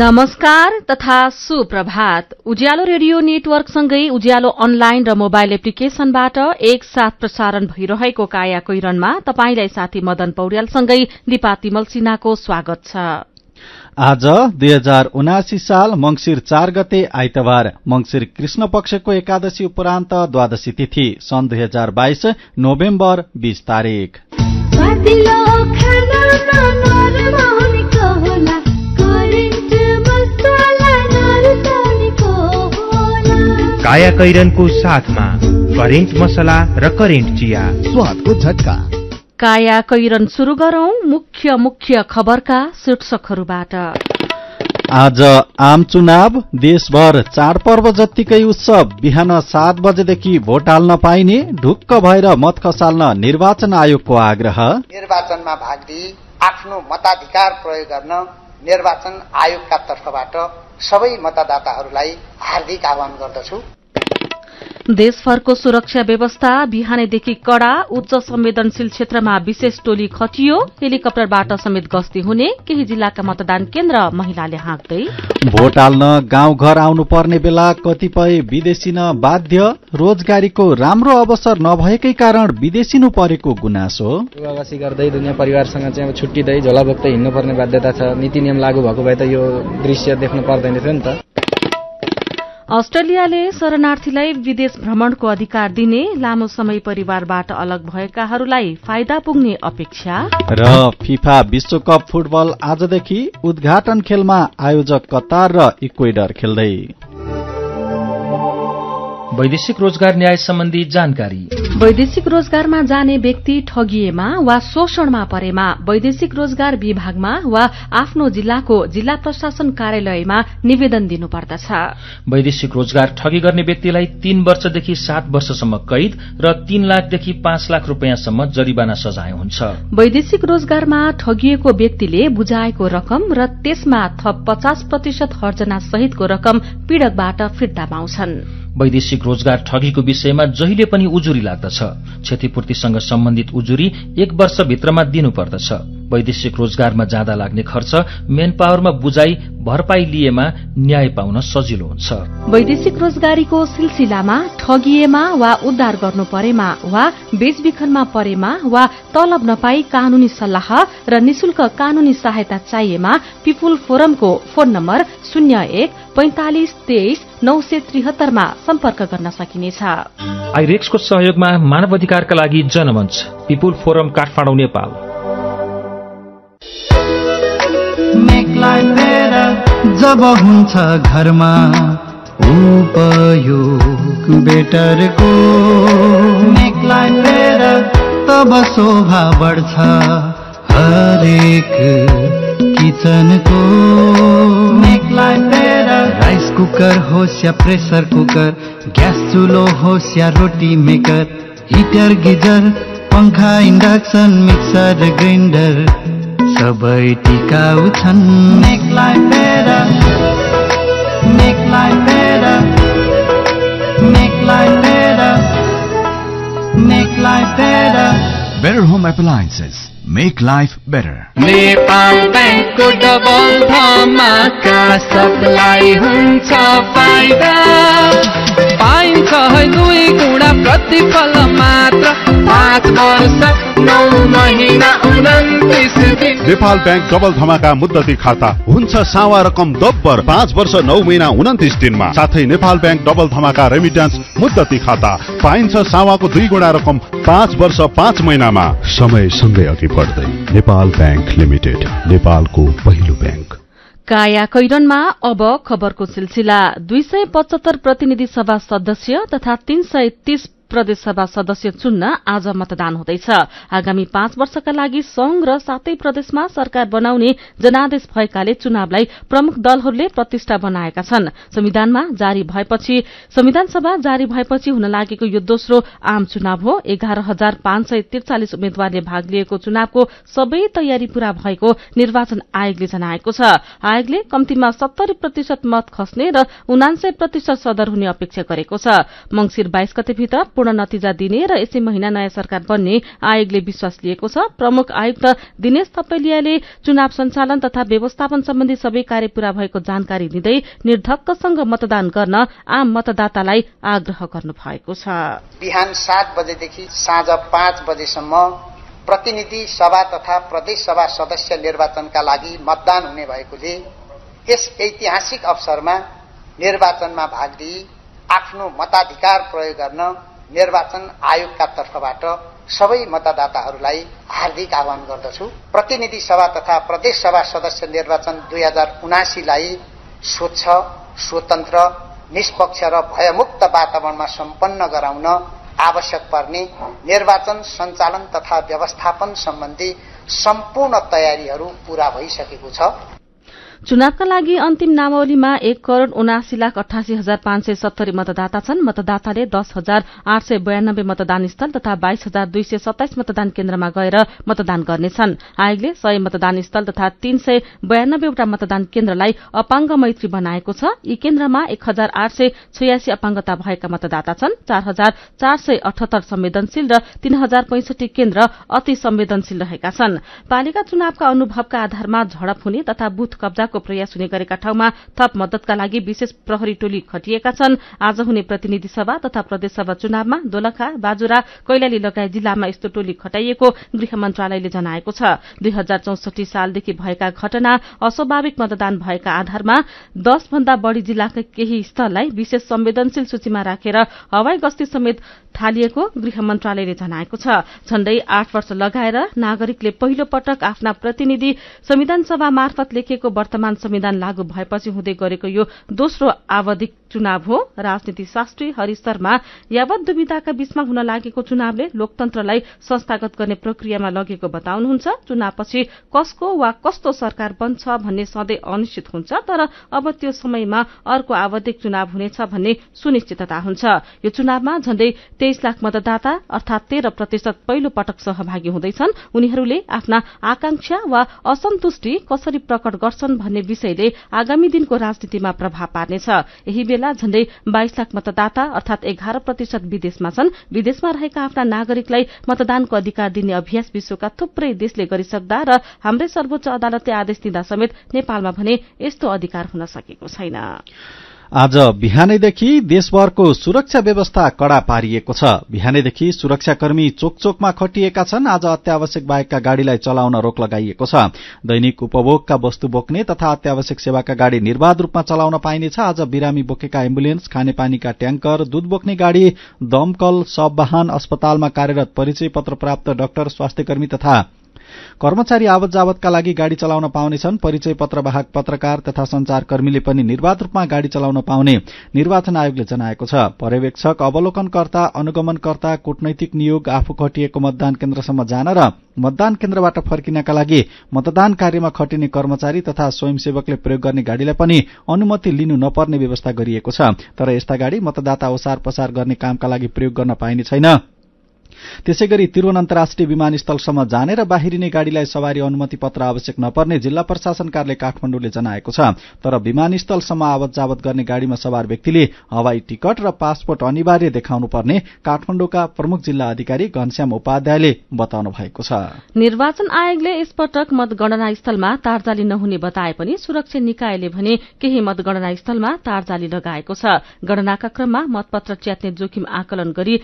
नमस्कार तथा सुप्रभात। उज्यालो रेडियो नेटवर्कसँगै उज्यालो अनलाइन र मोबाइल एप्लिकेशनबाट एक साथ प्रसारण भइरहेको काया कोइरनमा तपाईलाई साथी मदन पौड्यालसँगै दीपा तिमल सिन्हाको स्वागत छ। आज 2079 साल मंगिर 4 गते आइतबार मंगिर कृष्ण पक्षको एकादशी उपरान्त द्वादशी तिथि सन् 2022 नोभेम्बर 20 तारिक। काया कैरनको साथमा करेन्ट मसला र करेन्ट चिया स्वादको झट्का। काया कैरन सुरु गरौं मुख्य मुख्य खबरका शीर्षकहरूबाट। आज आम चुनाव, देशभर चाडपर्व जत्तिकै उत्सव, बिहान 7 बजेदेखि भोट हाल्न पाइने, ढुक्क भएर मत खसाल्न निर्वाचन आयोगको आग्रह। निर्वाचनमा भाग लिई आफ्नो मताधिकार प्रयोग गर्न निर्वाचन आयोगका तर्फबाट सबै मतदाताहरूलाई हार्दिक आह्वान गर्दछु। देशभरको सुरक्षा व्यवस्था बिहानैदेखि कडा, उच्च संवेदनशील क्षेत्रमा विशेष टोली खटियो, हेलिकप्टरबाट समेत गस्ती हुने, केही जिल्लाका मतदान केन्द्र महिलाले हाँक्दै। भोट हाल्न गाउँ घर आउनुपर्ने बेला कतिपय विदेशिन बाध्य, रोजगारीको राम्रो अवसर नभएकै कारण विदेशिनु परेको गुनासो। दुवावासी गर्दै दुनिया परिवारसँग चाहिँ छुट्टिदै झोलाबोक्दै हिँड्नुपर्ने बाध्यता छ। नीति नियम लागू भएको भए त यो दृश्य देख्नु पर्दैन थियो नि त। अस्ट्रेलियाले शरणार्थीलाई विदेश भ्रमणको अधिकार दिने, लामो समय परिवारबाट अलग भएकाहरूलाई फाइदा पुग्ने अपेक्षा। र फिफा विश्वकप फुटबल आजदेखि, उद्घाटन खेलमा आयोजक कतार र इक्वेडर खेल्दै। वैदेशिक रोजगार न्याय सम्बन्धी जानकारी। वैदेशिक रोजगारमा जाने व्यक्ति ठगिएमा वा शोषणमा परेमा वैदेशिक रोजगार विभागमा वा आफ्नो जिल्लाको जिल्ला प्रशासन कार्यालयमा निवेदन दिनुपर्दछ। वैदेशिक रोजगार ठगी गर्ने व्यक्तिलाई 3 वर्षदेखि 7 वर्षसम्म कैद र 3 लाखदेखि 5 लाख रुपियाँसम्म जरिवाना सजाय हुन्छ। वैदेशिक रोजगारमा ठगिएको व्यक्तिले बुझाएको रकम र त्यसमा थप 50% हर्जना सहितको रकम पीड़कबाट फिर्ता पाउँछन्। वैदेशिक रोजगार ठगीको विषयमा जहिले पनि उजुरी लाग्दछ। क्षतिपूर्तिसँग सम्बन्धित उजुरी 1 वर्षभित्रमा दिनुपर्दछ। वैदेशिक रोजगारमा जाँदा लाग्ने खर्च, मेन पावरमा बुझाई, भरपाई लिएमा न्याय पाउन सजिलो हुन्छ। वैदेशिक रोजगारीको सिलसिलामा ठगिएमा वा उद्धार गर्नु परेमा वा बेचबिखनमा परेमा वा तलब नपाई कानूनी सल्लाह र निशुल्क कानूनी सहायता चाहिएमा पिपुल फोरमको फोन नम्बर 014523 973 सम्पर्क गर्न सकिनेछ। आइरेक्सको सहयोगमा मानव अधिकारका लागि जनमञ्च, पिपुल फोरम, काठमाडौँ, नेपाल। जब हुन्छ घरमा उपयोग बेटरको, तब शोभा बढ्छ हरेक किचनको। राइस कुकर होस् या प्रेसर कुकर, ग्यास चुलो होस् या रोटी मेकर, हिटर, गिजर, पंखा, इन्डक्सन, मिक्सर, ग्राइन्डर सबै टिकाउ छन्। Make life better Better Home Appliances Make Life Better। Nepal बैंकको डबल धमाका, सबलाई हुन्छ फाइदा, पाइन्छ है 2 गुणा प्रतिफल मात्र, 5 वर्ष 9 महिना 29 दिन। नेपाल बैंक डबल धमाका मुद्दती खाता हुन्छ सावा रकम दोब्बर, 5 वर्ष 9 महिना 29 दिनमा। साथै नेपाल बैंक डबल धमाका रेमिट्यान्स मुद्दती खाता पाइन्छ सावाको 2 गुणा रकम, 5 वर्ष 5 महिनामा। समय सँगै अघि बढ्दै नेपाल बैंक लिमिटेड, नेपालको पहिलो बैंक। काया कैरनमा अब खबरको सिलसिला। 275 प्रतिनिधि सभा सदस्य तथा 330 प्रदेशसभा सदस्य चुन्न आज मतदान हुँदैछ। आगामी 5 वर्षका लागि संघ र सातै प्रदेशमा सरकार बनाउने जनादेश भएकाले चुनावलाई प्रमुख दलहरूले प्रतिष्ठा बनाएका छन्। संविधानसभा जारी भएपछि हुन लागेको यो दोस्रो आम चुनाव हो। 11543 उम्मेद्वारले भाग लिएको चुनावको सबै तयारी पूरा भएको निर्वाचन आयोगले जनाएको छ। आयोगले कम्तीमा 70% मत खस्ने र 79% सदर हुने अपेक्षा गरेको छ। मंगिर 22 गतेभित्र पूर्ण नतिजा दिने र यसै महिना नयाँ सरकार बन्ने आयोगले विश्वास लिएको छ। प्रमुख आयुक्त दिनेश थपलियाले चुनाव सञ्चालन तथा व्यवस्थापन सम्बन्धी सबै कार्य पूरा भएको जानकारी दिँदै निर्धक्कसँग मतदान गर्न आम मतदातालाई आग्रह गर्नु भएको छ। बिहान 7 बजेदेखि साँझ 5 बजेसम्म प्रतिनिधि सभा तथा प्रदेश सभा सदस्य निर्वाचनका लागि मतदान हुने भएकोले यस ऐतिहासिक अवसरमा निर्वाचनमा भाग लिई आफ्नो मताधिकार प्रयोग गर्न निर्वाचन आयोगका तर्फबाट सबै मतदाताहरूलाई हार्दिक आह्वान गर्दछु। प्रतिनिधि सभा तथा प्रदेश सभा सदस्य निर्वाचन 2079 लाई स्वच्छ, स्वतन्त्र, निष्पक्ष र भयमुक्त वातावरणमा सम्पन्न गराउन आवश्यक पर्ने निर्वाचन सञ्चालन तथा व्यवस्थापन सम्बन्धी सम्पूर्ण तयारीहरू पूरा भइसकेको छ। चुनावका लागि अन्तिम नामावलीमा 1,79,88,570 मतदाता छन्। मतदाताले 10,892 मतदान स्थल तथा 22,227 मतदान केन्द्रमा गएर मतदान गर्नेछन्। आयोगले 100 मतदान स्थल तथा 392 वटा मतदान केन्द्रलाई अपाङ्ग मैत्री बनाएको छ। यी केन्द्रमा 1,886 अपाङ्गता भएका मतदाता छन्। 4,478 संवेदनशील र 3,065 केन्द्र अति संवेदनशील रहेका छन्। पालिका चुनावका अनुभवका आधारमा झडप हुने तथा बुथ कब्जा को प्रयास हुने गरेका ठाउँमा थप मद्दतका लागि विशेष प्रहरी टोली खटिएका छन्। आज हुने प्रतिनिधि सभा तथा प्रदेश सभा चुनावमा दोलखा, बाजुरा, कैलाली लगायत जिल्लामा यस्तो टोली खटाइएको गृह मन्त्रालयले जनाएको छ। 2064 सालदेखि भएका घटना, अस्वाभाविक मतदान भएका आधारमा 10 भन्दा बढ़ी जिल्लाका केही स्थललाई विशेष संवेदनशील सूचीमा राखेर हवाई गस्ती समेत थालिएको गृह मन्त्रालयले जनाएको छ। झण्डै 8 वर्ष लगाएर नागरिकले पहिलो पटक आफ्ना प्रतिनिधि संविधान सभा मार्फत लेखेको वर्तमान संविधान लागू भएपछि हुँदै गरेको यो दोस्रो आवधिक चुनाव हो। राजनीति शास्त्री हरि शर्मा यावत दुविधाका बीचमा हुन लागेको चुनावले लोकतन्त्रलाई संस्थागत गर्ने प्रक्रियामा लगेको बताउनुहुन्छ। चुनावपछि कसको वा कस्तो सरकार बन्छ भन्ने सधैँ अनिश्चित हुन्छ, तर अब त्यो समयमा अर्को आवधिक चुनाव हुनेछ भन्ने सुनिश्चितता हुन्छ। यो चुनावमा झण्डै 23 लाख मतदाता अर्थात 13% पहिलो पटक सहभागी हुँदैछन्। उनीहरूले आफ्ना आकांक्षा वा असन्तुष्टि कसरी प्रकट गर्छन् भन्ने विषयले आगामी दिनको राजनीतिमा प्रभाव पार्नेछ। यही बेला झण्डै 22 लाख मतदाता अर्थात 11% विदेशमा छन्। विदेशमा रहेका आफ्ना नागरिकलाई मतदानको अधिकार दिने अभ्यास विश्वका थुप्रै देशले गरिसक्दा र हाम्रै सर्वोच्च अदालतले आदेश दिँदा समेत नेपालमा भने यस्तो अधिकार हुन सकेको छैन। आज बिहानैदेखि देशभरको सुरक्षा व्यवस्था कड़ा पारिएको छ। बिहानैदेखि सुरक्षाकर्मी चोकचोकमा खटिएका छन्। आज अत्यावश्यक बाहेकका गाड़ीलाई चलाउन रोक लगाइएको छ। दैनिक उपभोगका वस्तु बोक्ने तथा अत्यावश्यक सेवाका गाड़ी निर्बाध रूपमा चलाउन पाइनेछ। आज बिरामी बोकेका एम्बुलेन्स, खानेपानीका ट्याङ्कर, दूध बोक्ने गाड़ी, दमकल, शव वाहन, अस्पतालमा कार्यरत परिचय पत्र प्राप्त डाक्टर, स्वास्थ्यकर्मी तथा कर्मचारी आवत जावतका लागि गाड़ी चलाउन पाउनेछन्। परिचय पत्र वाहक पत्रकार तथा संचारकर्मीले पनि निर्बाध रूपमा गाड़ी चलाउन पाउने निर्वाचन आयोगले जनाएको छ। पर्यवेक्षक, अवलोकनकर्ता, अनुगमनकर्ता, कूटनैतिक नियोग आफू खटिएको मतदान केन्द्रसम्म जान र मतदान केन्द्रबाट फर्किनका लागि मतदान कार्यमा खटिने कर्मचारी तथा स्वयंसेवकले प्रयोग गर्ने गाड़ीलाई पनि अनुमति लिनु नपर्ने व्यवस्था गरिएको छ। तर यस्ता गाड़ी मतदाता ओसार पसार गर्ने कामका लागि प्रयोग गर्न पाइने छैन। त्यसैगरी त्रिभुवन अन्तर्राष्ट्रिय विमानस्थलसम्म जाने र बाहिरिने गाड़ीलाई सवारी अनुमति पत्र आवश्यक नपर्ने जिल्ला प्रशासन कार्यालय काठमाडौँले जनाएको छ। तर विमानस्थलसम्म आवत जावत गर्ने गाड़ीमा सवार व्यक्तिले हवाई टिकट र पासपोर्ट अनिवार्य देखाउनुपर्ने काठमाडौँका प्रमुख जिल्ला अधिकारी घनश्याम उपाध्यायले बताउनु भएको छ। निर्वाचन आयोगले यसपटक मतगणना स्थलमा तारजाली नहुने बताए पनि सुरक्षा निकायले भने केही मतगणना स्थलमा तारजाली लगाएको छ। गणनाका क्रममा मतपत्र च्यात्ने जोखिम आकलन गरी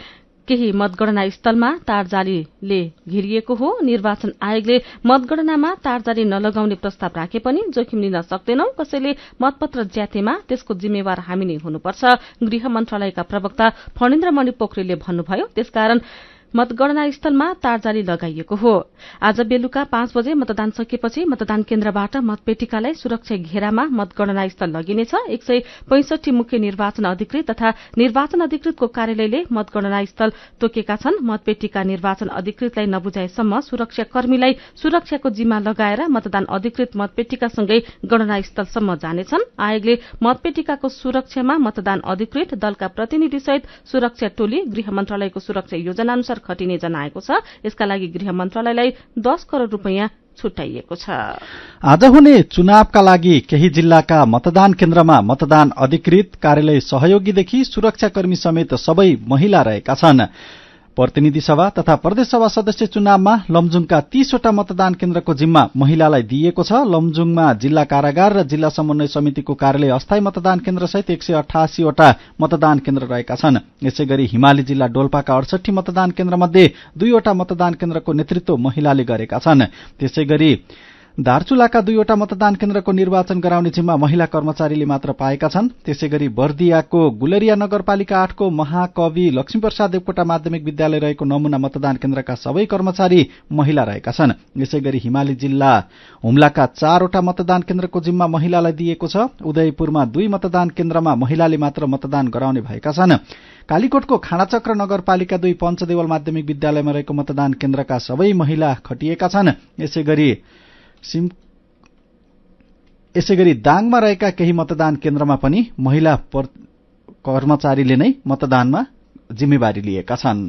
केही मतगणना स्थलमा तारजालीले घेरिएको हो। निर्वाचन आयोगले मतगणनामा तारजाली नलगाउने प्रस्ताव राखे पनि जोखिम लिन सक्दैनौ, कसैले मतपत्र ज्यातेमा त्यसको जिम्मेवार हामी नै हुनुपर्छ, गृह मन्त्रालयका प्रवक्ता फणिन्द्रमणि पोखरेलले भन्नुभयो। त्यसकारण मतगणना स्थलमा तारजाली लगाइएको हो। आज बेलुका 5 बजे मतदान सकिएपछि मतदान केन्द्रबाट मतपेटिकालाई सुरक्षा घेरामा मतगणना स्थल लगिनेछ। 165 मुख्य निर्वाचन अधिकृत तथा निर्वाचन अधिकृतको कार्यालयले मतगणना स्थल तोकेका छन्। मतपेटिका निर्वाचन अधिकृतलाई नबुझाएसम्म सुरक्षाकर्मीलाई सुरक्षाको जिम्मा लगाएर मतदान अधिकृत मतपेटिकासँगै गणना स्थलसम्म जानेछन्। आयोगले मतपेटिकाको सुरक्षामा मतदान अधिकृत दलका प्रतिनिधिसहित सुरक्षा टोली गृह मन्त्रालयको सुरक्षा योजना खटिने जनाएको छ। यसका लागि गृह मन्त्रालयलाई 10 करोड़ रूपियाँ छुट्याइएको छ। आज हुने चुनावका लागि केही जिल्लाका मतदान केन्द्रमा मतदान अधिकृत कार्यालय सहयोगीदेखि सुरक्षाकर्मी समेत सबै महिला रहेका छन्। प्रतिनिधि सभा तथा प्रदेशसभा सदस्य चुनावमा लमजुङका 30 वटा मतदान केन्द्रको जिम्मा महिलालाई दिएको छ। लमजुङमा जिल्ला कारागार र जिल्ला समन्वय समितिको कार्यालय अस्थायी मतदान केन्द्रसहित 188 वटा मतदान केन्द्र रहेका छन्। यसैगरी हिमाली जिल्ला डोल्पाका 68 मतदान केन्द्रमध्ये 2 वटा मतदान केन्द्रको नेतृत्व महिलाले गरेका छन्। त्यसैगरी दार्चुलाका 2 वटा मतदान केन्द्रको निर्वाचन गराउने जिम्मा महिला कर्मचारीले मात्र पाएका छन्। त्यसैगरी बर्दियाको गुलेरिया नगरपालिका 8 को महाकवि लक्ष्मीप्रसाद देवकोटा माध्यमिक विद्यालय रहेको नमूना मतदान केन्द्रका सबै कर्मचारी महिला रहेका छन्। यसैगरी हिमाली जिल्ला हुम्लाका 4 वटा मतदान केन्द्रको जिम्मा महिलालाई दिएको छ। उदयपुरमा 2 मतदान केन्द्रमा महिलाले मात्र मतदान गराउने भएका छन्। कालीकोटको खानाचक्र नगरपालिका 2 पञ्चदेवल माध्यमिक विद्यालयमा रहेको मतदान केन्द्रका सबै महिला खटिएका छन्। यसैगरी दाङमा रहेका केही मतदान केन्द्रमा पनि महिला कर्मचारीले नै मतदानमा जिम्मेवारी लिएका छन्।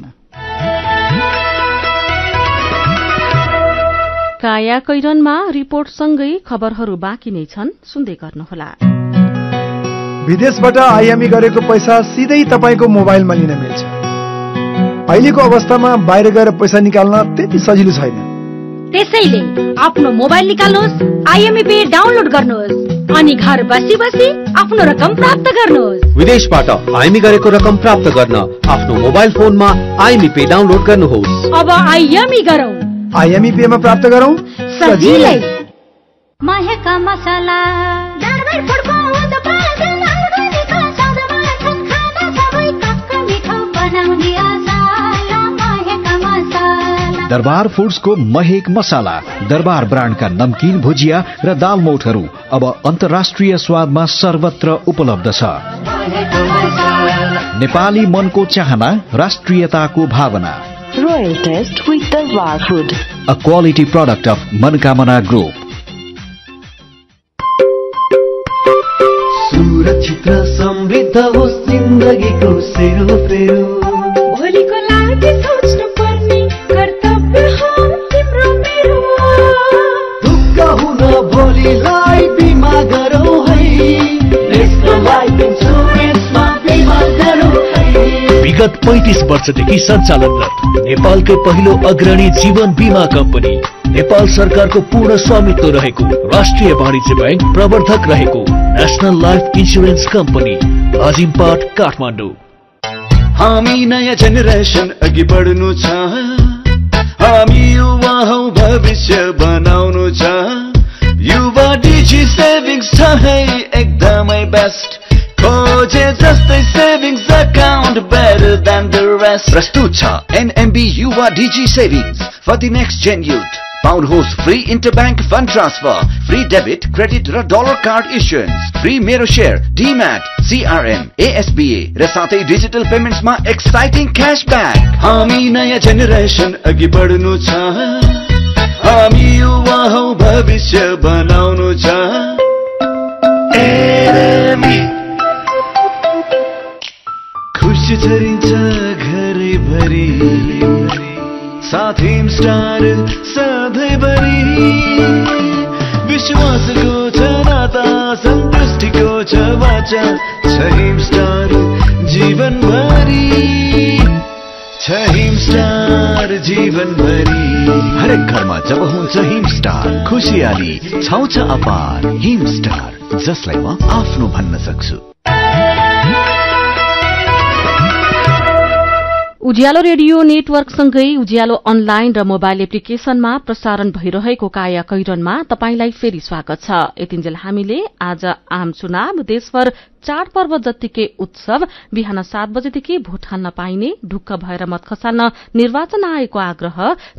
कायाकैरनमा रिपोर्टसँगै खबरहरू बाँकी नै छन्, सुन्दै गर्नुहोला। विदेशबाट आइएमई गरेको पैसा सिधै तपाईको मोबाइलमा लिन मिल्छ। अहिलेको अवस्थामा बाहिर गएर पैसा निकाल्न त्यति सजिलो छैन, त्यसैले आफ्नो मोबाइल निकाल्नुहोस्, आईएमई पे डाउनलोड गर्नुहोस् अनि घर बसी बसी आफ्नो रकम प्राप्त गर्नुहोस्। विदेशबाट आईएमई गरेको रकम प्राप्त गर्न आफ्नो मोबाइल फोनमा आईएमई पे डाउनलोड गर्नुहोस्। अब आईएमई गरौं, आईएमई पेमा प्राप्त गरौं सजिलै। महका मसाला दरबार फूडको उत्पादन आधुनिक साधनमा छन्, खाना सबै कक्क मिठो बनाउने आसाला महका मसाला। दरबार फूड्सको महक मसाला, दरबार ब्रान्डका नमकीन भुजिया र दाल मोठहरू अब अन्तर्राष्ट्रिय स्वादमा सर्वत्र उपलब्ध छ। नेपाली मनको चाहना, राष्ट्रियताको भावना। Royal taste with Darbar food, a quality product of Manakamana group. सुरक्षित र समृद्ध होस् जिन्दगीको सेरोफेरो, भोलिको लागि सोच्नुपर्ने कर्तव्य हो तिम्रो मेरो। दुःख हुन भोलिलाई बिमा गरौ है, नेसनल लाइफ इन्स्योरेन्समा बिमा गरौ है। विगत 35 वर्षदेखि सञ्चालनरत नेपालकै पहिलो अग्रणी जीवन बिमा कम्पनी, नेपाल सरकारको पूर्ण स्वामित्व रहेको, राष्ट्रिय वाणिज्य बैंक प्रवर्धक रहेको national life insurance company, Lazimpat, Kathmandu. हामी नयाँ जेनेरेसन अघि बढ्नु छ, हामी युवा हौ भविष्य बनाउनु छ। युवा डिजी सेभिङ्स छ है एकदमै बेस्ट, खोजे जस्तै savings account better than the rest. प्रस्तुत छ NMB Yuva digi savings for the next gen youth. पाउनुहोस् free interbank fund transfer, free debit credit र डलर कार्ड इस्युएन्स, फ्री मेरो शेयर, डीम्याट, सीआरएम, एएसबीए र साथै डिजिटल पेमेन्ट्समा एक्साइटिङ क्यासब्याक। हामी नयाँ generation अघि बढ्नु छ, हामी युवा हौ भविष्य बनाउनु छ। खुसी छरिन्छ घरैभरि साथ हिमस्टार सधैँभरि, विश्वासको छ नाता, सन्तुष्टिको छ वाचा, छ हिमस्टार जीवनभरि, छ हिमस्टार जीवनभरि। हरेक घरमा जब हुन्छ हिमस्टार, खुसियाली छाउँछ अपार। हिमस्टार, जसलाई म आफ्नो भन्न सक्छु। उज्यालो रेडियो नेटवर्कसँगै उज्यालो अनलाइन र मोबाइल एप्लिकेशनमा प्रसारण भइरहेको कायाकैरनमा तपाईंलाई फेरि स्वागत छ। यतिन्जेल हामीले आज आम चुनाव, देशभर चाडपर्व जत्तिकै उत्सव, बिहान 7 बजेदेखि भोट हाल्न पाइने, ढुक्क भएर मत खसाल्न निर्वाचन आयोगको आग्रह,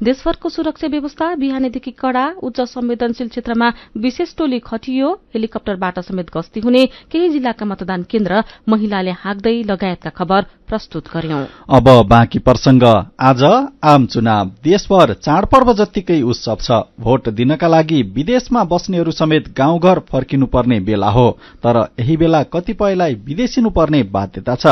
देशभरको सुरक्षा व्यवस्था बिहानैदेखि कड़ा, उच्च संवेदनशील क्षेत्रमा विशेष टोली खटियो, हेलिकप्टरबाट समेत गस्ती हुने, केही जिल्लाका मतदान केन्द्र महिलाले हाँक्दै लगायतका खबर प्रस्तुत गर्यौं। अब बाँकी प्रसंग। आज आम चुनाव, देशभर चाडपर्व जत्तिकै उत्सव छ, भोट दिनका लागि विदेशमा बस्नेहरू समेत गाउँघर फर्किनुपर्ने बेला हो। तर यही बेला कति कतिपयलाई विदेशिनुपर्ने बाध्यता छ।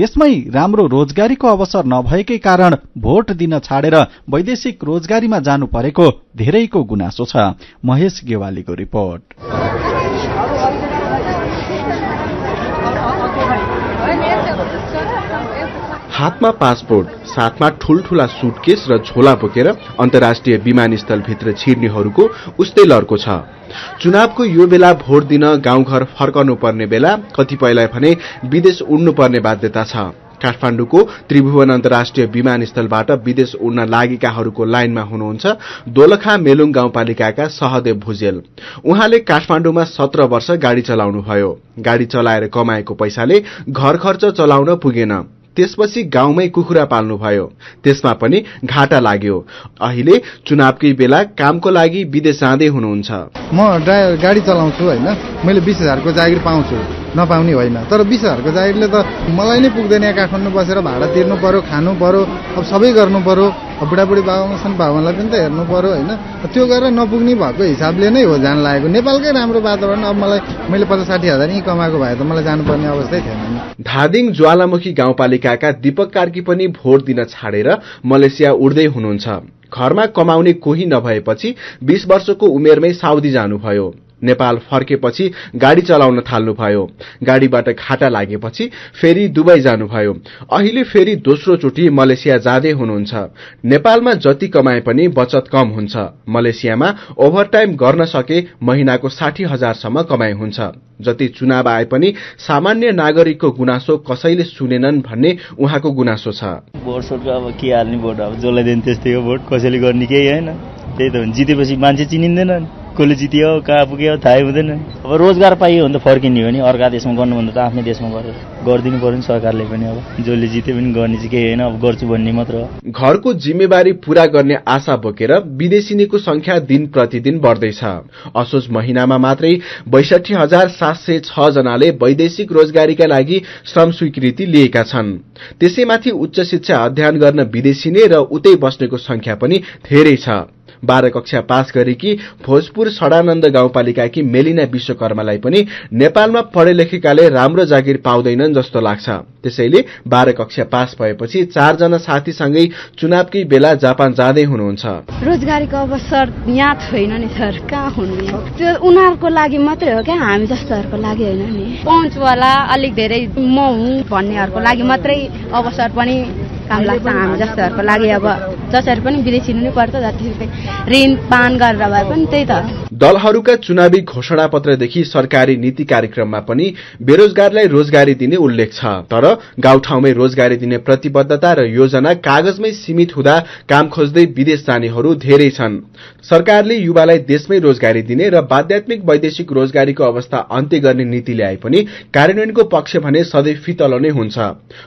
देशमै राम्रो रोजगारीको अवसर नभएकै कारण भोट दिन छाडेर वैदेशिक रोजगारीमा जानु परेको धेरैको गुनासो छ। महेश गेवालीको रिपोर्ट। हातमा पासपोर्ट, साथमा ठूलठूला सुटकेस र झोला बोकेर अन्तर्राष्ट्रिय विमानस्थलभित्र छिर्नेहरूको उस्तै लर्को छ। चुनावको यो बेला भोट दिन गाउँघर फर्कनु पर्ने बेला कतिपयलाई भने विदेश उड्नु पर्ने बाध्यता छ। काठमाडौँको त्रिभुवन अन्तर्राष्ट्रिय विमानस्थलबाट विदेश उड्न लागेकाहरूको लाइनमा हुनुहुन्छ दोलखा मेलुङ गाउँपालिकाका सहदेव भुजेल। उहाँले काठमाडौँमा 17 वर्ष गाडी चलाउनुभयो। गाडी चलाएर कमाएको पैसाले घर खर्च चलाउन पुगेन। त्यसपछि गाउँमै कुखुरा पाल्नुभयो, त्यसमा पनि घाटा लाग्यो। अहिले चुनावकै बेला कामको लागि विदेश जाँदै हुनुहुन्छ। म गाडी चलाउँछु हैन, मैले 20,000 को जागिर पाउँछु, नपाउने होइन। तर 20,000 को जागिरले त मलाई नै पुग्दैन। यहाँ काठमाडौँ बसेर भाडा तिर्नु पर्यो, खानु पर्यो, अब सबै गर्नु पर्यो। बुढाबुढी बाबुआमासँग बाबुआमालाई पनि त हेर्नु पर्यो हैन। त्यो गरेर नपुग्ने भएको हिसाबले नै हो जान लागेको। नेपालकै राम्रो वातावरण, अब मैले 50-60 हजार यहीँ कमाएको भए त मलाई जानुपर्ने अवस्थै थिएन। धादिङ ज्वालामुखी गाउँपालिकाका दीपक कार्की पनि भोट दिन छाडेर मलेसिया उड्दै हुनुहुन्छ। घरमा कमाउने कोही नभएपछि 20 वर्षको उमेरमै साउदी जानुभयो। नेपाल फर्केपछि गाडी चलाउन थाल्नुभयो। गाडीबाट घाटा लागेपछि फेरि दुबई जानुभयो। अहिले फेरि दोस्रो चोटि मलेसिया जाँदै हुनुहुन्छ। नेपालमा जति कमाए पनि बचत कम हुन्छ। मलेसियामा ओभरटाइम गर्न सके महिनाको 60,000 सम्म कमाइ हुन्छ। जति चुनाव आए पनि सामान्य नागरिकको गुनासो कसैले सुनेनन् भन्ने उहाँको गुनासो छ। कसले जित्यो, कहाँ पुग्यो थाहै हुँदैन। अब रोजगार पाइयो भने त फर्किने हो नि, अर्का देशमा गर्नुभन्दा त आफ्नै देशमा गरेर गरिदिनु पर्यो नि सरकारले पनि। अब जसले जित्यो पनि गर्ने चाहिँ केही होइन, अब गर्छु भन्ने मात्र हो। घरको जिम्मेवारी पूरा गर्ने आशा बोकेर विदेशिनीको संख्या दिन प्रतिदिन बढ्दैछ। असोज महिनामा मात्रै 62,706 जनाले वैदेशिक रोजगारीका लागि श्रम स्वीकृति लिएका छन्। त्यसैमाथि उच्च शिक्षा अध्ययन गर्न विदेशिने र उतै बस्नेको संख्या पनि धेरै छ। 12 कक्षा पास गरेकी भोजपुर सडानन्द गाउँपालिकाकी मेलिना विश्वकर्मालाई पनि नेपालमा पढे लेखेकाले राम्रो जागिर पाउँदैनन् जस्तो लाग्छ। त्यसैले 12 कक्षा पास भएपछि 4 जना साथीसँगै चुनावकै बेला जापान जाँदै हुनुहुन्छ। रोजगारीको अवसर यहाँ छैन नि सर, कहाँ हुने? त्यो उनीहरूको लागि मात्रै हो क्या, हामी जस्तोहरूको लागि होइन नि। पहुँचवाला अलिक धेरै म हुँ भन्नेहरूको लागि मात्रै अवसर पनि काम लाग्छ। हामी जस्तोहरूको लागि अब जसरी पनि विदेशी नै पर्छ, जति ऋण पान गरेर भए पनि त्यही त। दलहरूका चुनावी घोषणापत्रदेखि सरकारी नीति कार्यक्रममा पनि बेरोजगारलाई रोजगारी दिने उल्लेख छ। तर गाउँठाउँमै रोजगारी दिने प्रतिबद्धता र योजना कागजमै सीमित हुँदा काम खोज्दै विदेश जानेहरू धेरै छन्। सरकारले युवालाई देशमै रोजगारी दिने र बाध्यात्मिक वैदेशिक रोजगारीको अवस्था अन्त्य गर्ने नीति ल्याए पनि कार्यान्वयनको पक्ष भने सधैँ फितलो नै हुन्छ।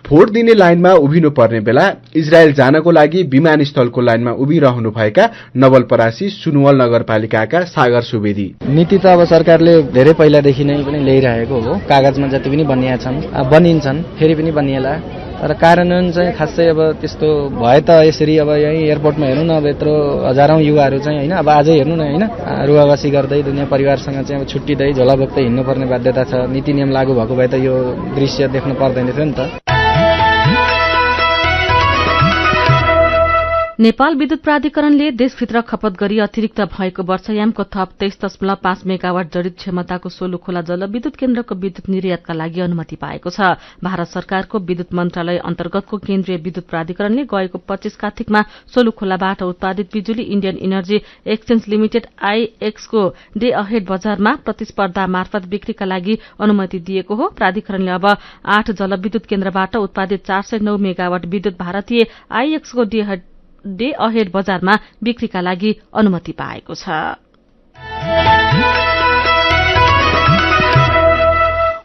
भोट दिने लाइनमा उभिनु पर्ने बेला इजरायल जानको लागि विमानस्थलको लाइनमा उभिरहनुभएका नवलपरासी सुनुवल नगरपालिकाका सागर सुवेदी। नीति त अब सरकारले धेरै पहिलादेखि नै पनि ल्याइरहेको हो। कागजमा जति पनि बनिएका छन्, बनिन्छन्, फेरि पनि बनिएला। तर कार्यान्वयन चाहिँ खासै अब त्यस्तो भए त यसरी अब यही एयरपोर्टमा हेर्नु न, अब यत्रो हजारौं युवाहरू चाहिँ होइन, अब आज हेर्नु न होइन, रुवावासी गर्दै दुनियाँ परिवारसँग चाहिँ अब छुट्टिँदै झोला बोक्दै हिँड्नुपर्ने बाध्यता छ। नीति नियम लागू भएको भए त यो दृश्य देख्नु पर्दैन थियो नि त। नेपाल विद्युत प्राधिकरणले देशभित्र खपत गरी अतिरिक्त भएको वर्षायामको थप 23.5 मेगावाट जड़ित क्षमताको सोलुखोला जलविद्युत केन्द्रको विद्युत निर्यातका लागि अनुमति पाएको छ। भारत सरकारको विद्युत मन्त्रालय अन्तर्गतको केन्द्रीय विद्युत प्राधिकरणले गएको 25 कार्तिकमा सोलुखोलाबाट उत्पादित बिजुली इण्डियन इनर्जी एक्सचेन्ज लिमिटेड आईएक्सको डे अहेड बजारमा प्रतिस्पर्धा मार्फत बिक्रीका लागि अनुमति दिएको हो। प्राधिकरणले अब 8 जलविद्युत केन्द्रबाट उत्पादित 409 मेगावाट विद्युत भारतीय आईएक्सको डे अहेड बजारमा बिक्रीका लागि अनुमति पाएको छ।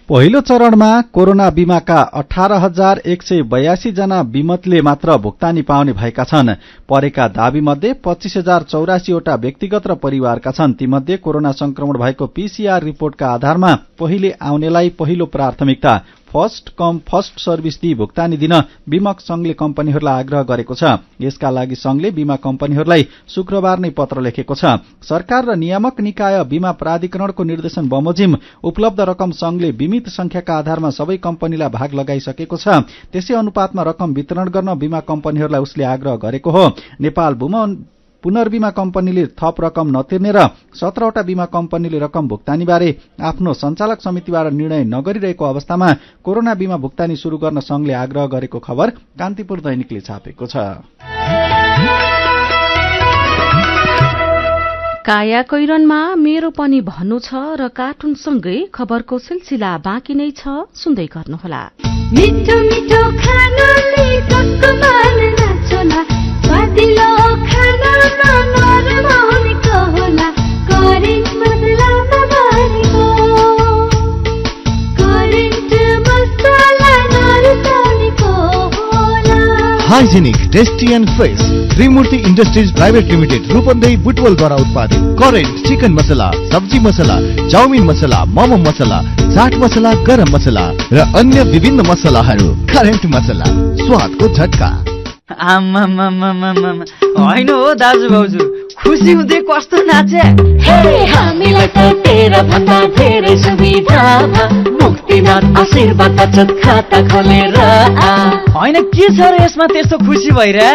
पहिलो चरणमा कोरोना बीमाका 18,182 जना बीमतले मात्र भुक्तानी पाउने भएका छन्। परेका दावीमध्ये 25,084 वटा व्यक्तिगत र परिवारका छन्। तीमध्ये कोरोना संक्रमण भएको पीसीआर रिपोर्टका आधारमा पहिले आउनेलाई पहिलो प्राथमिकता, फर्स्ट कम फर्स्ट सर्भिस दिई भुक्तानी दिन बीमा संघले कम्पनीहरूलाई आग्रह गरेको छ। यसका लागि संघले बीमा कम्पनीहरूलाई शुक्रबार नै पत्र लेखेको छ। सरकार र नियामक निकाय बीमा प्राधिकरणको निर्देशन बमोजिम उपलब्ध रकम संघले बीमित संख्याका आधारमा सबै कम्पनीलाई भाग लगाइसकेको छ। त्यसै अनुपातमा रकम वितरण गर्न बीमा कम्पनीहरूलाई उसले आग्रह गरेको हो। नेपाल पुनर्बीमा कम्पनीले थप रकम नतिर्ने र 17 वटा बीमा कम्पनीले रकम भुक्तानीबारे आफ्नो सञ्चालक समितिबाट निर्णय नगरिरहेको अवस्थामा कोरोना बीमा भुक्तानी शुरू गर्न संघले आग्रह गरेको खबर कान्तिपुर दैनिकले छापेको छ। कायाकैरनमा मेरो पनि भन्नु छ र कार्टुन सँगै खबरको सिलसिला बाँकी नै छ, सुन्दै गर्नुहोला। मिठो मिठो खानाले कसको मन नाचोला, स्वादिलो खाना hygienic tasty and fresh Trimurti industries private limited Rupandehi Butwal द्वारा उत्पादित करेंट चिकन मसाला, सब्जी मसाला, चाउमिन मसाला, मोमो मसाला, चाट मसाला, गरम मसाला र अन्य विभिन्न मसाला करेंट मसाला स्वाद को झटका। होइन हो दाजु भाउजू, खुसी हुँदै कस्तो नाचे, हामीलाई त तेरा भन्दा धेरै सुविधा मुक्तिनाथ आशीर्वाद बचत खाता खोलेर आ। होइन के छ र यसमा त्यस्तो खुसी भइरा,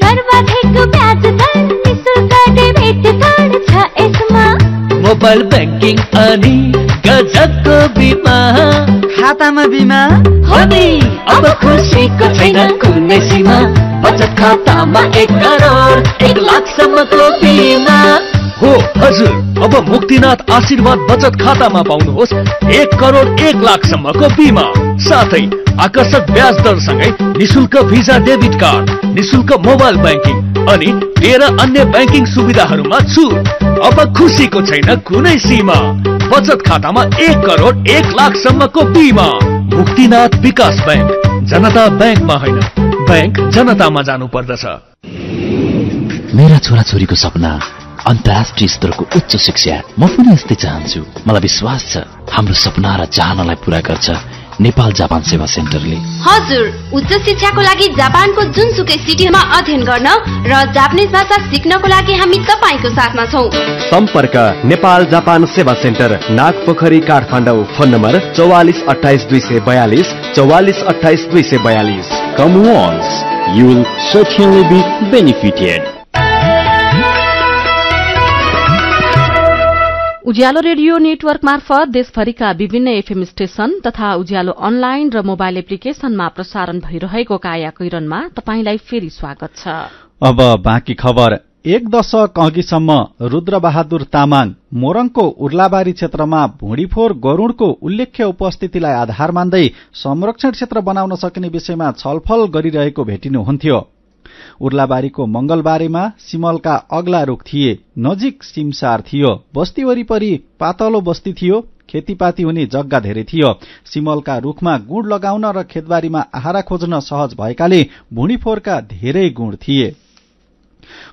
सर्वाधिकको ब्याज दर निशुल्क डेबिट कार्ड छ यसमा, मोबाइल बैंकिङ अनि गजबको बीमा, खातामा बीमा अनि अब खुसीको छैन कुनै सीमा, बचत खातामा 1 करोड 1 लाखसम्मको बीमा हो। हजुर, अब मुक्तिनाथ आशीर्वाद बचत खातामा पाउनुहोस् 1 करोड 1 लाखसम्मको बीमा, साथै आकर्षक ब्याज दरसँगै निशुल्क भिसा डेबिट कार्ड, निशुल्क मोबाइल बैंकिङ अनि 13 अन्य बैंकिङ सुविधाहरूमा छुट। अब खुसीको छैन कुनै सीमा, बचत खातामा 1 करोड 1 लाखसम्मको बीमा, मुक्तिनाथ विकास बैंक, जनता बैंकमा होइन, बैंक जनतामा जानु पर्दछ। मेरा छोराछोरीको सपना अन्तर्राष्ट्रिय स्तरको उच्च शिक्षा, म पनि यस्तै चाहन्छु। मलाई विश्वास छ हाम्रो सपना र चाहनालाई पूरा गर्छ नेपाल जापान सेवा सेन्टरले। हजुर, उच्च शिक्षाको लागि जापानको जुनसुकै सिटीमा अध्ययन गर्न र जापानिज भाषा सिक्नको लागि हामी तपाईँको साथमा छौं। सम्पर्क नेपाल जापान सेवा center, Nagpokhari, Kathmandu. Phone number 44 28 242, 44 28 242। Come once, you will certainly be benefited. Ujyalo radio network मार्फत देशभरिका विभिन्न एफएम स्टेशन तथा उज्यालो अनलाइन र मोबाइल एप्लिकेशनमा प्रसारण भइरहेको कायाकैरनमा तपाईंलाई फेरि स्वागत छ। अब बाँकी खबर। 1 दशक अघिसम्म रुद्रबहादुर तामाङ मोरङको उर्लाबारी क्षेत्रमा भुँडीफोर गरूडको उल्लेख्य उपस्थितिलाई आधार मान्दै संरक्षण क्षेत्र बनाउन सकिने विषयमा छलफल गरिरहेको भेटिनुहुन्थ्यो। उर्लाबारीको मंगलबारेमा सिमलका अग्ला रुख थिए, नजिक सिमसार थियो, बस्ती वरिपरि पातलो बस्ती थियो, खेतीपाती हुने जग्गा धेरै थियो। सिमलका रुखमा गुण लगाउन र खेतबारीमा आहारा खोज्न सहज भएकाले भुँडीफोरका धेरै गुण थिए।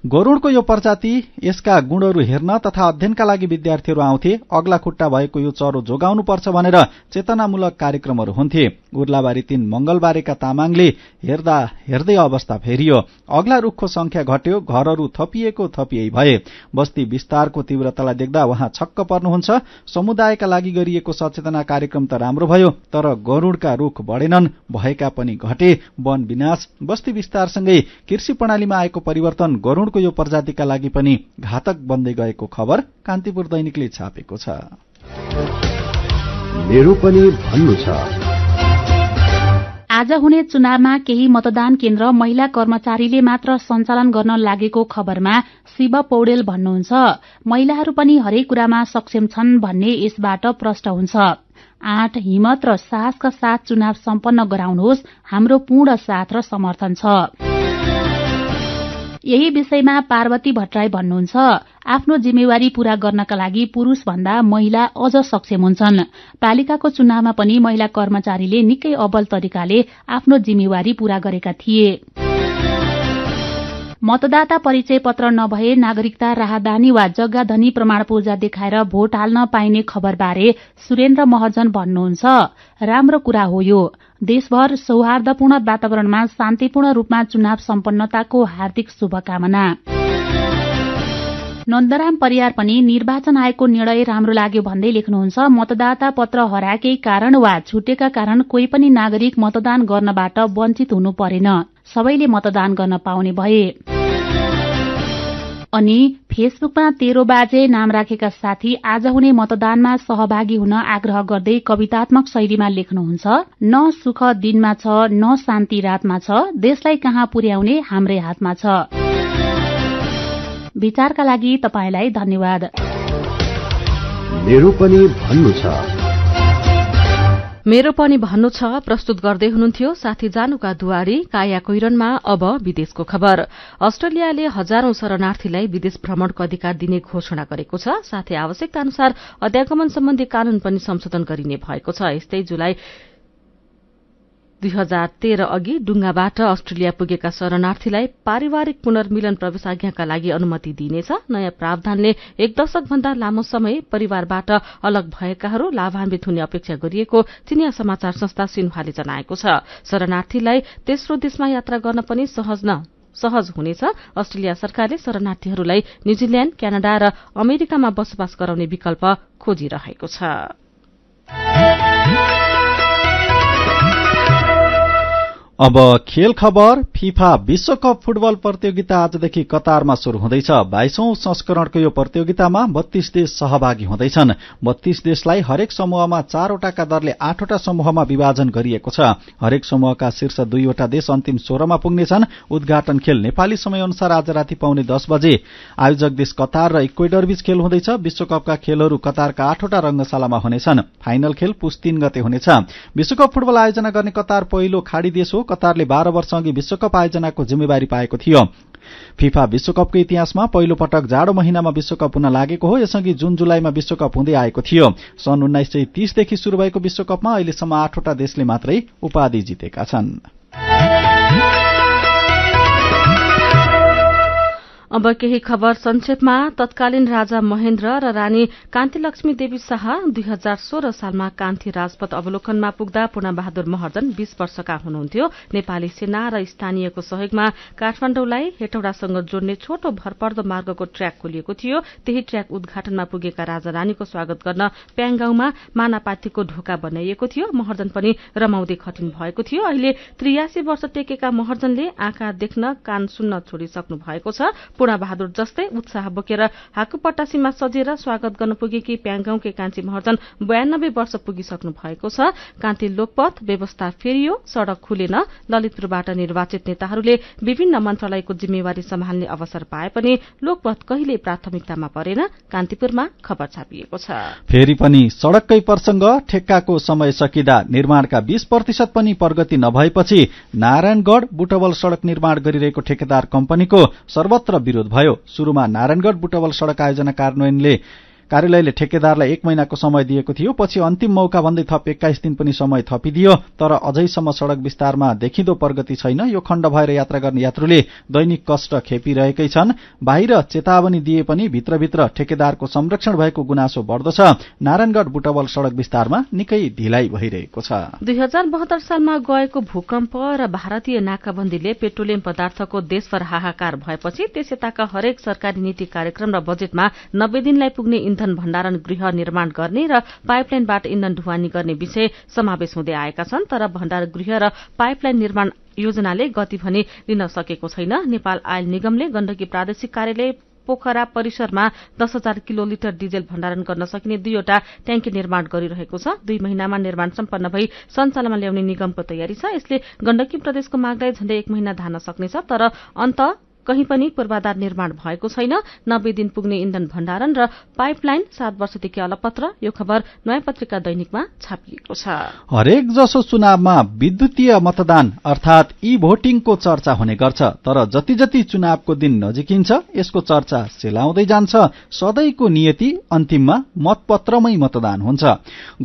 गरूडको यो प्रजाति, यसका गुणहरू हेर्न तथा अध्ययनका लागि विद्यार्थीहरू आउँथे। अग्ला खुट्टा भएको यो चरो जोगाउनुपर्छ भनेर चेतनामूलक कार्यक्रमहरू हुन्थे। उर्लाबारी 3 मंगलबारेका तामाङले हेर्दा हेर्दै अवस्था फेरियो। अग्ला रुखको संख्या घट्यो, घरहरू थपिएको थपिए भए। बस्ती विस्तारको तीव्रतालाई देख्दा वहाँ छक्क पर्नुहुन्छ। समुदायका लागि गरिएको सचेतना कार्यक्रम त राम्रो भयो, तर गरूडका रुख बढेनन्, भएका पनि घटे। वन विनाश, बस्ती विस्तारसँगै कृषि प्रणालीमा आएको परिवर्तन गरूडको यो प्रजातिका लागि पनि घातक बन्दै गएको खबर कान्तिपुर दैनिकले छापेको छ। मेरो पनि भन्नु छ। आज हुने चुनावमा केही मतदान केन्द्र महिला कर्मचारीले मात्र सञ्चालन गर्न लागेको खबरमा शिव पौडेल भन्नुहुन्छ, महिलाहरू पनि हरेक कुरामा सक्षम छन् भन्ने यसबाट प्रष्ट हुन्छ। 8 हिम्मत र साहसका साथ चुनाव सम्पन्न गराउनुहोस्, हाम्रो पूर्ण साथ र समर्थन छ। यही विषयमा पार्वती भट्टराई भन्नुहुन्छ, आफ्नो जिम्मेवारी पूरा गर्नका लागि पुरूष भन्दा महिला अझ सक्षम हुन्छन्। पालिकाको चुनावमा पनि महिला कर्मचारीले निकै अबल तरिकाले आफ्नो जिम्मेवारी पूरा गरेका थिए। मतदाता परिचय पत्र नभए नागरिकता राहदानी वा जग्गाधनी प्रमाण पूर्जा देखाएर भोट हाल्न पाइने खबरबारे सुरेन्द्र महजन भन्नुहुन्छ, राम्रो कुरा हो यो। देशभर सौहार्दपूर्ण वातावरणमा शान्तिपूर्ण रूपमा चुनाव सम्पन्नताको हार्दिक शुभकामना। नन्दराम परियार पनि निर्वाचन आयोगको निर्णय राम्रो लाग्यो भन्दै लेख्नुहुन्छ, मतदाता पत्र हराएकै कारण वा छुटेका कारण कोही पनि नागरिक मतदान गर्नबाट वञ्चित हुनु परेन, सबैले मतदान गर्न पाउने भए। अनि फेसबुकमा 13 बजे नाम राखेका साथी आज हुने मतदानमा सहभागी हुन आग्रह गर्दै कवितात्मक शैलीमा लेख्नुहुन्छ, न सुख दिनमा छ, न शान्ति रातमा छ, देशलाई कहाँ पुर्याउने हाम्रै हातमा छ। विचारका लागि तपाईलाई धन्यवाद। मेरो पनि भन्नु छ प्रस्तुत गर्दै हुनुहुन्थ्यो साथी जानुका दुवारी। काया कोइरनमा अब विदेशको खबर। अस्ट्रेलियाले हजारौं शरणार्थीलाई विदेश भ्रमणको अधिकार दिने घोषणा गरेको छ। साथै आवश्यकता अनुसार अध्यागमन सम्बन्धी कानून पनि संशोधन गरिने भएको छ। यस्तै जुलाई 2013 अघि डुंगाबाट अस्ट्रेलिया पुगेका शरणार्थीलाई पारिवारिक पुनर्मिलन प्रवेशाज्ञाका लागि अनुमति दिइनेछ। नयाँ प्रावधानले 1 दशकभन्दा लामो समय परिवारबाट अलग भएकाहरू लाभान्वित हुने अपेक्षा गरिएको चिनिया समाचार संस्था सिन्हुवाले जनाएको छ। शरणार्थीलाई तेस्रो देशमा यात्रा गर्न पनि सहज हुनेछ। अस्ट्रेलिया सरकारले शरणार्थीहरूलाई न्यूजील्याण्ड, क्यानाडा र अमेरिकामा बसोबास गराउने विकल्प खोजिरहेको छ। अब खेल खबर। फिफा विश्वकप फुटबल प्रतियोगिता आजदेखि कतारमा शुरू हुँदैछ। 22औं संस्करणको यो प्रतियोगितामा 32 देश सहभागी हुँदैछन्। 32 देशलाई हरेक समूहमा 4वटाका दरले 8वटा समूहमा विभाजन गरिएको छ। हरेक समूहका शीर्ष 2वटा देश अन्तिम 16 मा पुग्नेछन्। उद्घाटन खेल नेपाली समयअनुसार आज राति पाउने 10 बजे आयोजक देश कतार र इक्वेडरबीच खेल हुँदैछ। विश्वकपका खेलहरू कतारका 8वटा रंगशालामा हुनेछन्। फाइनल खेल पुस 3 गते हुनेछ। विश्वकप फुटबल आयोजना गर्ने कतार पहिलो खाड़ी देश हो। कतारले 12 वर्षअघि विश्वकप आयोजनाको जिम्मेवारी पाएको थियो। फिफा विश्वकपको इतिहासमा पहिलो पटक जाडो महिनामा विश्वकप हुन लागेको हो। यसअघि जुन जुलाईमा विश्वकप हुँदै आएको थियो। सन् 1930 देखि शुरू भएको विश्वकपमा अहिलेसम्म 8वटा देशले मात्रै उपाधि जितेका छन्। अब केही खबर संक्षेपमा। तत्कालीन राजा महेन्द्र र रानी कान्तिलक्ष्मी देवी शाह 2016 सालमा कान्ति राजपथ अवलोकनमा पुग्दा पूर्णबहादुर महर्जन 20 वर्षका हुनुहुन्थ्यो। नेपाली सेना र स्थानीयको सहयोगमा काठमाण्डौलाई हेटौडासँग जोड्ने छोटो भरपर्दो मार्गको ट्र्याक खोलिएको थियो। त्यही ट्र्याक उद्घाटनमा पुगेका राजा रानीको स्वागत गर्न प्याङगाउँमा मानापातीको ढोका बनाइएको थियो। महर्जन पनि रमाउँदै खटिन भएको थियो। अहिले 83 वर्ष टेकेका महर्जनले आँखा देख्न कान सुन्न छोडिसक्नु भएको छ। पूर्णबहादुर जस्तै उत्साह बोकेर हाकुपट्टासीमा सजेर स्वागत गर्न पुगेकी प्याङगाउँकै कान्छी महर्जन 92 वर्ष पुगिसक्नु भएको छ। कान्ति लोकपथ व्यवस्था फेरियो, सड़क खुलेन। ललितपुरबाट निर्वाचित नेताहरूले विभिन्न मन्त्रालयको जिम्मेवारी सम्हाल्ने अवसर पाए पनि लोकपथ कहिल्यै प्राथमिकतामा परेन। कान्तिपुरमा खबर छापिएको छ। फेरि पनि सड़ककै प्रसंग। ठेक्काको समय सकिँदा निर्माणका 20% पनि प्रगति नभएपछि नारायणगढ़ बुटवल सड़क निर्माण गरिरहेको ठेकेदार कम्पनीको सर्वत्र विरोध भयो। सुरुमा नारायणगढ़ बुटवल सड़क आयोजना कार्यालयले ठेकेदारलाई 1 महिनाको समय दिएको थियो। पछि अन्तिम मौका भन्दै थप 21 दिन पनि समय थपिदियो। तर अझैसम्म सड़क विस्तारमा देखिँदो प्रगति छैन। यो खण्ड भएर यात्रा गर्ने यात्रुले दैनिक कष्ट खेपिरहेकै छन्। बाहिर चेतावनी दिए पनि भित्रभित्र ठेकेदारको संरक्षण भएको गुनासो बढ्दछ। नारायणगढ़ बुटवल सड़क विस्तारमा निकै ढिलाइ भइरहेको छ। 2072 सालमा गएको भूकम्प र भारतीय नाकाबन्दीले पेट्रोलियम पदार्थको देशभर हाहाकार भएपछि त्यसयताका हरेक सरकारी नीति कार्यक्रम र बजेटमा 90 दिनलाई पुग्ने इन्धन भण्डारण गृह निर्माण गर्ने र पाइपलाइनबाट इन्धन ढुवानी गर्ने विषय समावेश हुँदै आएका छन्। तर भण्डारण गृह र पाइपलाइन निर्माण योजनाले गति भने लिन सकेको छैन। नेपाल आयल निगमले गण्डकी प्रादेशिक कार्यालय पोखरा परिसरमा 10,000 किलोलिटर डिजेल भण्डारण गर्न सकिने 2 वटा ट्याङ्की निर्माण गरिरहेको छ। 2 महिनामा निर्माण सम्पन्न भई सञ्चालनमा ल्याउने निगमको तयारी छ। यसले गण्डकी प्रदेशको मागलाई झण्डै 1 महिना धान्न सक्नेछ। तर अन्त कहीं पनि पूर्वाधार निर्माण भएको छैन। 90 दिन पुग्ने इन्धन भण्डारण र पाइपलाइन 7 वर्षदेखि अलपत्र। यो खबर नयाँ पत्रिका दैनिकमा छापिएको छ। हरेक जसो चुनावमा विद्युतीय मतदान अर्थात ई भोटिङको चर्चा हुने गर्छ। तर जति जति चुनावको दिन नजिकिन्छ यसको चर्चा सेलाउँदै जान्छ। सधैँको नियति अन्तिममा मतपत्रमै मतदान हुन्छ।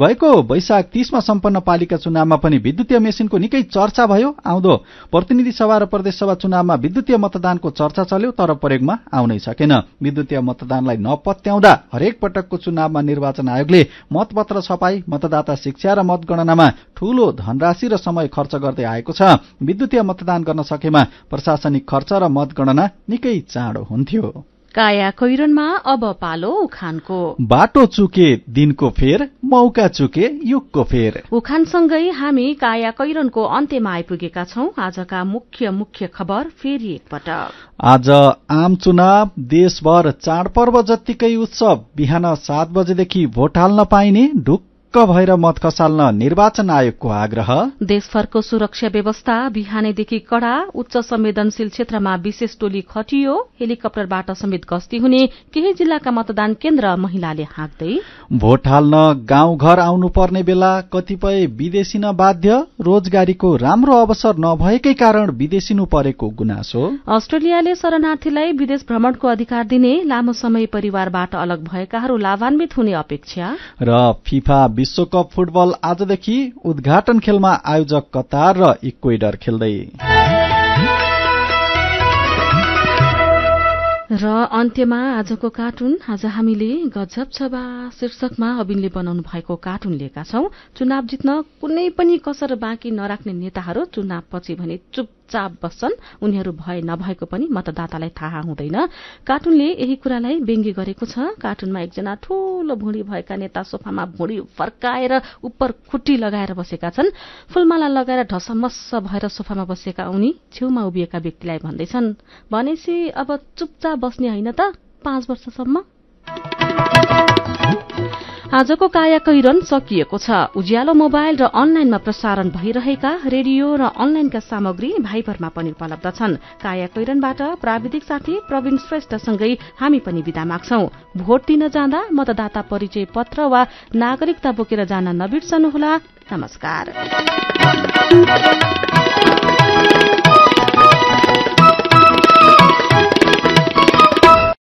गएको वैशाख 30 मा सम्पन्न पालिका चुनावमा पनि विद्युतीय मेसिनको निकै चर्चा भयो। आउँदो प्रतिनिधि सभा र प्रदेशसभा चुनावमा विद्युतीय मतदान मतदानको चर्चा चल्यो तर प्रयोगमा आउनै सकेन। विद्युतीय मतदानलाई नपत्याउँदा हरेक पटकको चुनावमा निर्वाचन आयोगले मतपत्र छपाई मतदाता शिक्षा र मतगणनामा ठूलो धनराशि र समय खर्च गर्दै आएको छ। विद्युतीय मतदान गर्न सकेमा प्रशासनिक खर्च र मतगणना निकै चाँडो हुन्थ्यो। काया कोइरनमा अब पालो उखानको। बाटो चुके दिनको फेर, मौका चुके युगको फेर। उखानसँगै हामी काया कोइरनको अन्त्यमा आइपुगेका छौं। आजका मुख्य खबर फेरि एकपटक। आज आम चुनाव, देशभर चाडपर्व जत्तिकै उत्सव। बिहान 7 बजेदेखि भोट हाल्न पाइने, ढुक्क भएर मत खसाल्न निर्वाचन आयोगको आग्रह। देशभरको सुरक्षा व्यवस्था बिहानैदेखि कडा। उच्च संवेदनशील क्षेत्रमा विशेष टोली खटियो। हेलिकप्टरबाट समेत गस्ती हुने। केही जिल्लाका मतदान केन्द्र महिलाले हाँक्दै। भोट हाल्न गाउँ घर आउनुपर्ने बेला कतिपय विदेशिन बाध्य। रोजगारीको राम्रो अवसर नभएकै कारण विदेशिनु परेको गुनासो। अस्ट्रेलियाले शरणार्थीलाई विदेश भ्रमणको अधिकार दिने। लामो समय परिवारबाट अलग भएकाहरू लाभान्वित हुने अपेक्षा। र फिफा विश्वकप फुटबल आजदेखि, उद्घाटन खेलमा आयोजक कतार र इक्वेडर खेल्दै। र अन्त्यमा आजको कार्टुन। आज हामीले गजब छबा शीर्षकमा अबिनले बनाउनु भएको कार्टुन लिएका छौं। चुनाव जित्न कुनै पनि कसर बाँकी नराख्ने नेताहरू चुनावपछि भने चुपचाप बस्छन्। उनीहरू भए नभएको पनि मतदातालाई थाहा हुँदैन। कार्टुनले यही कुरालाई व्यङ्ग्य गरेको छ। कार्टुनमा एकजना ठूलो भुँडी भएका नेता सोफामा भुँडी फर्काएर उपर खुट्टी लगाएर बसेका छन्। फूलमाला लगाएर ढसमस्स भएर सोफामा बसेका उनी छेउमा उभिएका व्यक्तिलाई भन्दैछन्, भनेपछि अब चुपचाप बस्ने होइन त 5 वर्षसम्म। आजको कायाकैरन सकिएको छ। उज्यालो मोबाइल र अनलाइनमा प्रसारण भइरहेका रेडियो र अनलाइनका सामग्री भाइबरमा पनि उपलब्ध छन्। कायाकैरनबाट प्राविधिक साथी प्रवीण श्रेष्ठसँगै हामी पनि बिदा माग्छौं। भोट दिन जाँदा मतदाता परिचय पत्र वा नागरिकता बोकेर जान नबिर्सनुहोला। नमस्कार।